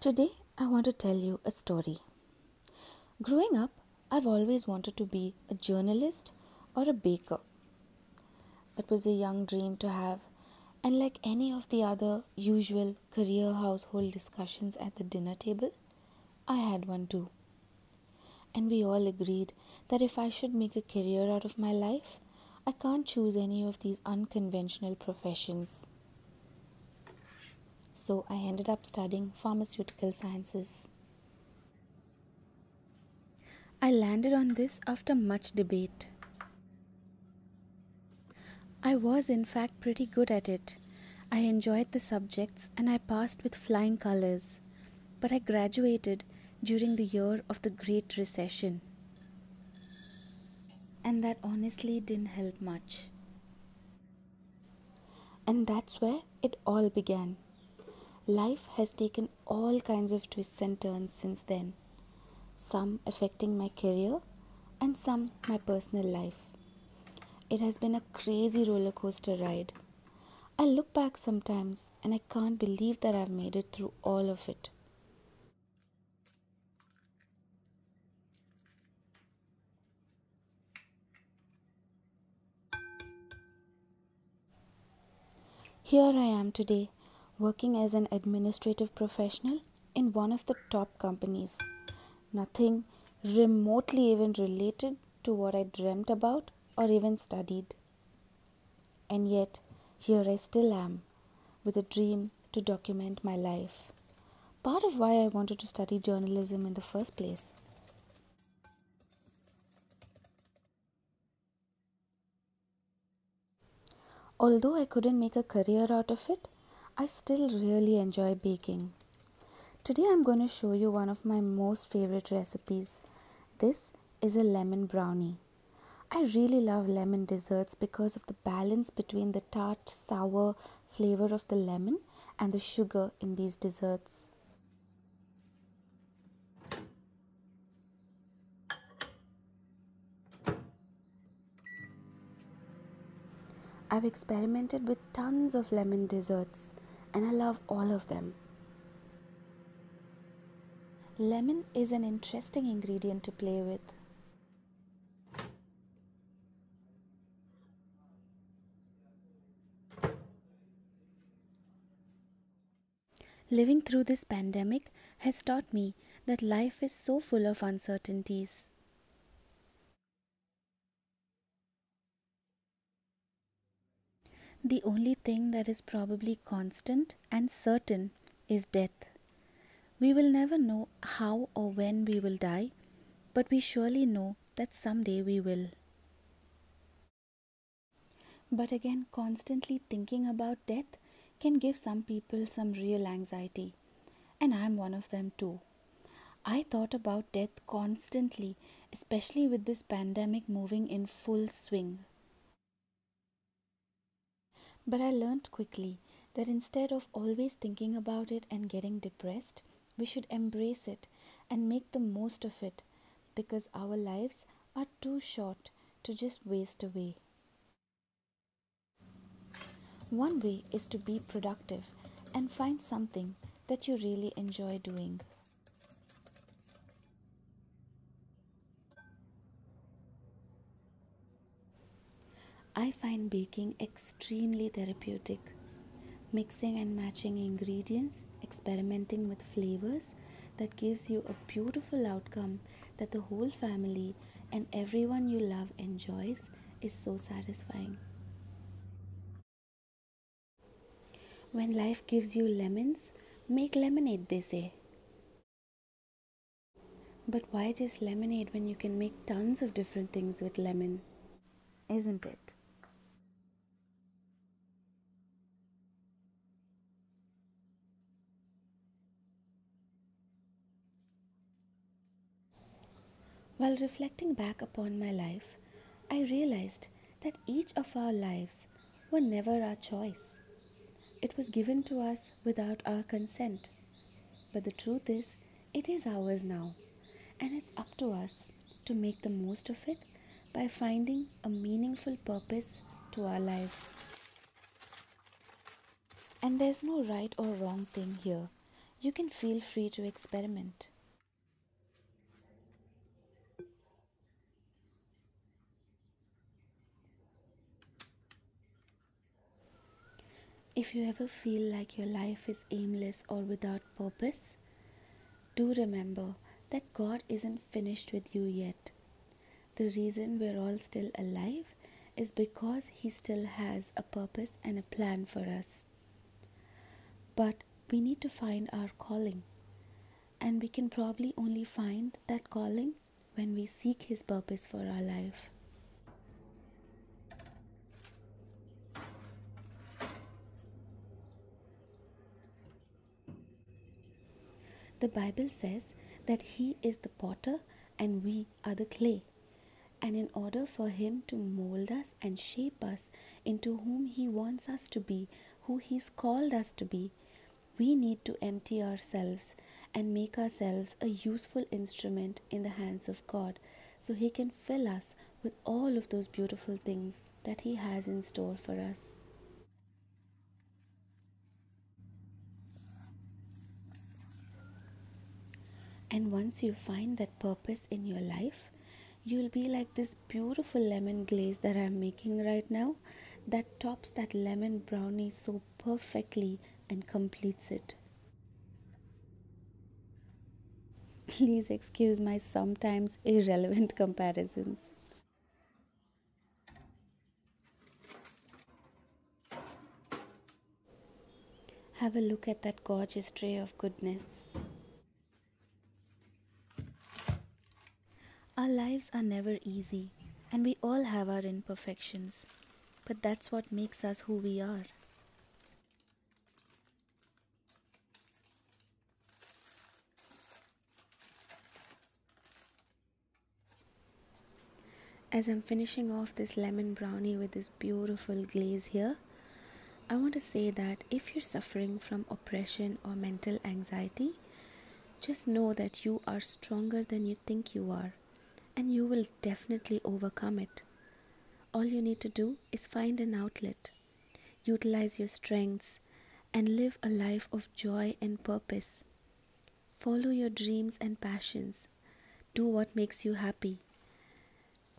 Today, I want to tell you a story. Growing up, I've always wanted to be a journalist or a baker. It was a young dream to have, and like any of the other usual career household discussions at the dinner table, I had one too. And we all agreed that if I should make a career out of my life, I can't choose any of these unconventional professions. So I ended up studying pharmaceutical sciences. I landed on this after much debate. I was in fact pretty good at it. I enjoyed the subjects and I passed with flying colors. But I graduated during the year of the Great Recession. And that honestly didn't help much. And that's where it all began. Life has taken all kinds of twists and turns since then. Some affecting my career and some my personal life. It has been a crazy roller coaster ride. I look back sometimes and I can't believe that I've made it through all of it. Here I am today, working as an administrative professional in one of the top companies. Nothing remotely even related to what I dreamt about or even studied. And yet, here I still am, with a dream to document my life. Part of why I wanted to study journalism in the first place. Although I couldn't make a career out of it, I still really enjoy baking. Today I'm going to show you one of my most favorite recipes. This is a lemon brownie. I really love lemon desserts because of the balance between the tart, sour flavor of the lemon and the sugar in these desserts. I've experimented with tons of lemon desserts and I love all of them. Lemon is an interesting ingredient to play with. Living through this pandemic has taught me that life is so full of uncertainties. The only thing that is probably constant and certain is death. We will never know how or when we will die, but we surely know that someday we will. But again, constantly thinking about death can give some people some real anxiety, and I'm one of them too. I thought about death constantly, especially with this pandemic moving in full swing. But I learned quickly that instead of always thinking about it and getting depressed, we should embrace it and make the most of it because our lives are too short to just waste away. One way is to be productive and find something that you really enjoy doing. I find baking extremely therapeutic. Mixing and matching ingredients, experimenting with flavors, that gives you a beautiful outcome that the whole family and everyone you love enjoys is so satisfying. When life gives you lemons, make lemonade, they say. But why just lemonade when you can make tons of different things with lemon, isn't it? While reflecting back upon my life, I realized that each of our lives were never our choice. It was given to us without our consent, but the truth is, it is ours now, and it's up to us to make the most of it by finding a meaningful purpose to our lives. And there's no right or wrong thing here. you can feel free to experiment. If you ever feel like your life is aimless or without purpose, do remember that God isn't finished with you yet. The reason we're all still alive is because He still has a purpose and a plan for us. But we need to find our calling, and we can probably only find that calling when we seek His purpose for our life. The Bible says that He is the potter and we are the clay. And in order for Him to mold us and shape us into whom He wants us to be, who He's called us to be, we need to empty ourselves and make ourselves a useful instrument in the hands of God, so He can fill us with all of those beautiful things that He has in store for us. And once you find that purpose in your life, you'll be like this beautiful lemon glaze that I'm making right now that tops that lemon brownie so perfectly and completes it. Please excuse my sometimes irrelevant comparisons. Have a look at that gorgeous tray of goodness. Our lives are never easy, and we all have our imperfections, but that's what makes us who we are. As I'm finishing off this lemon brownie with this beautiful glaze here, I want to say that if you're suffering from oppression or mental anxiety, just know that you are stronger than you think you are, and you will definitely overcome it. All you need to do is find an outlet, utilize your strengths, and live a life of joy and purpose. Follow your dreams and passions. Do what makes you happy.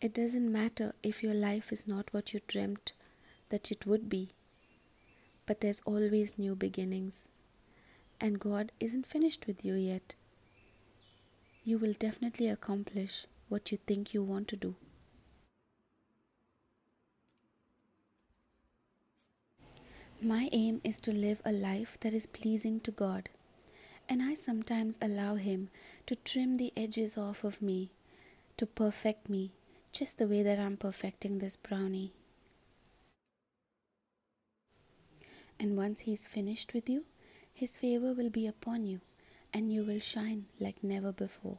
It doesn't matter if your life is not what you dreamt that it would be, but there's always new beginnings, and God isn't finished with you yet. You will definitely accomplish what you think you want to do. My aim is to live a life that is pleasing to God, and I sometimes allow Him to trim the edges off of me, to perfect me, just the way that I'm perfecting this brownie. And once He's finished with you, His favor will be upon you, and you will shine like never before.